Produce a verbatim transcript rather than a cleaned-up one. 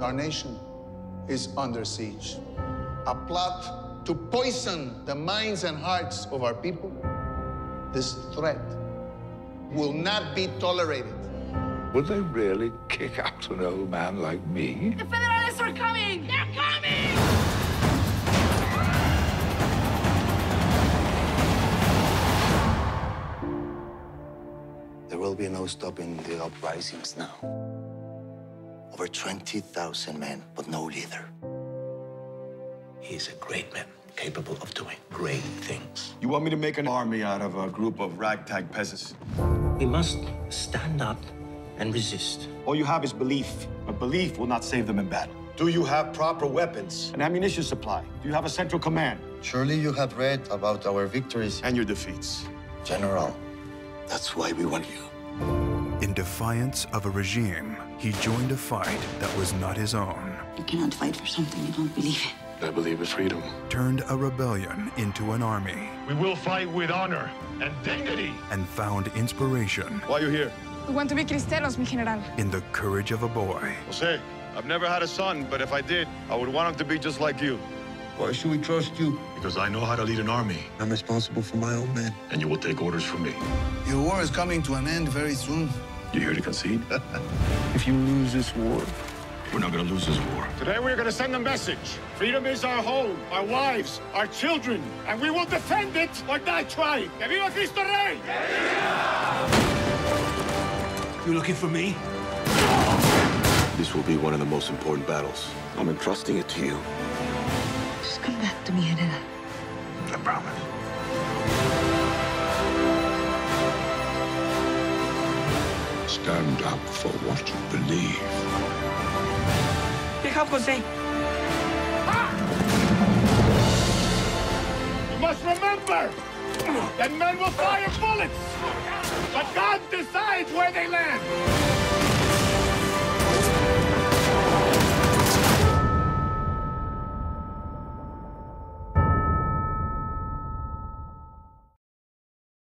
Our nation is under siege. A plot to poison the minds and hearts of our people. This threat will not be tolerated. Would they really kick out an old man like me? The Federalists are coming! They're coming! There will be no stopping the uprisings now. Over twenty thousand men, but no leader. He's a great man, capable of doing great things. You want me to make an army out of a group of ragtag peasants? We must stand up and resist. All you have is belief, but belief will not save them in battle. Do you have proper weapons? An ammunition supply? Do you have a central command? Surely you have read about our victories and your defeats. General, that's why we want you. In defiance of a regime, he joined a fight that was not his own. You cannot fight for something you don't believe in. I believe in freedom. Turned a rebellion into an army. We will fight with honor and dignity. And found inspiration. Why are you here? We want to be Cristeros, mi general. In the courage of a boy. Jose, I've never had a son, but if I did, I would want him to be just like you. Why should we trust you? Because I know how to lead an army. I'm responsible for my own men. And you will take orders from me. Your war is coming to an end very soon. You here to concede? If you lose this war... We're not going to lose this war. Today we're going to send a message. Freedom is our home, our wives, our children, and we will defend it or die trying. Que viva Cristo Rey! You looking for me? This will be one of the most important battles. I'm entrusting it to you. Just come back to me, Helena. I promise. Stand up for what you believe. Pick up, Jose. Ah! You must remember that men will fire bullets, but God decides where they land.